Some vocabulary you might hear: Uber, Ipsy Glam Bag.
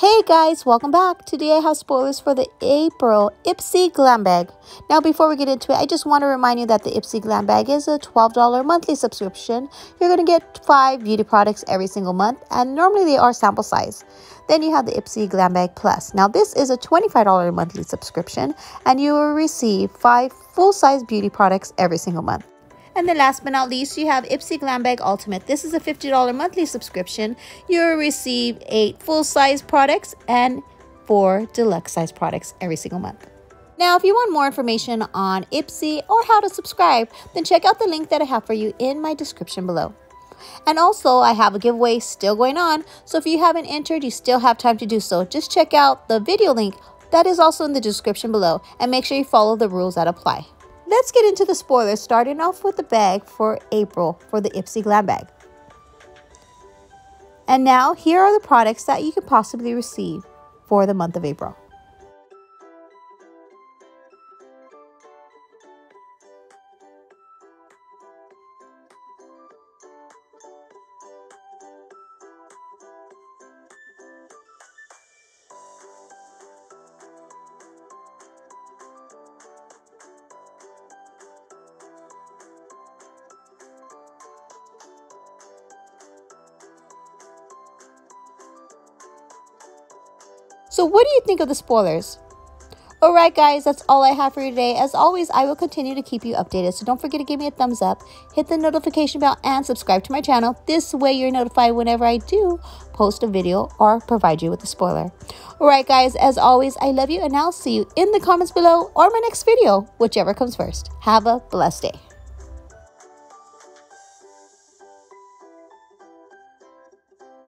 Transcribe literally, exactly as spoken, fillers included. Hey guys, welcome back. Today I have spoilers for the April Ipsy Glam Bag. Now before we get into it, I just want to remind you that the Ipsy Glam Bag is a twelve dollar monthly subscription. You're going to get five beauty products every single month, and normally they are sample size. Then you have the Ipsy Glam Bag Plus. Now this is a twenty-five dollar monthly subscription, and you will receive five full-size beauty products every single month. And then last but not least, you have Ipsy Glam Bag Ultimate. This is a fifty dollar monthly subscription. You'll receive eight full-size products and four deluxe-size products every single month. Now, if you want more information on Ipsy or how to subscribe, then check out the link that I have for you in my description below. And also, I have a giveaway still going on, so if you haven't entered, you still have time to do so. Just check out the video link that is also in the description below, and make sure you follow the rules that apply. Let's get into the spoilers, starting off with the bag for April for the Ipsy Glam Bag. And now, here are the products that you could possibly receive for the month of April. So what do you think of the spoilers? Alright guys, that's all I have for you today. As always, I will continue to keep you updated. So don't forget to give me a thumbs up, hit the notification bell, and subscribe to my channel. This way you're notified whenever I do post a video or provide you with a spoiler. Alright guys, as always, I love you, and I'll see you in the comments below or my next video, whichever comes first. Have a blessed day.